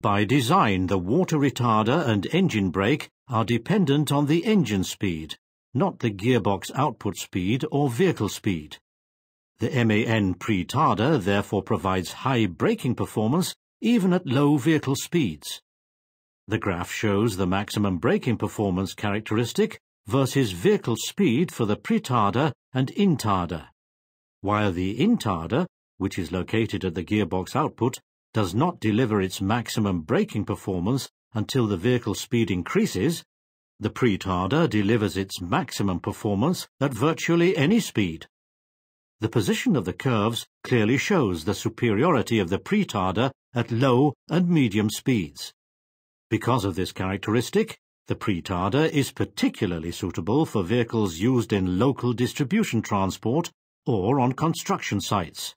By design, the water retarder and engine brake are dependent on the engine speed, not the gearbox output speed or vehicle speed. The MAN PriTarder therefore provides high braking performance even at low vehicle speeds. The graph shows the maximum braking performance characteristic versus vehicle speed for the PriTarder and Intarder, while the Intarder, which is located at the gearbox output, does not deliver its maximum braking performance until the vehicle speed increases. The PriTarder delivers its maximum performance at virtually any speed. The position of the curves clearly shows the superiority of the PriTarder at low and medium speeds. Because of this characteristic, the PriTarder is particularly suitable for vehicles used in local distribution transport or on construction sites.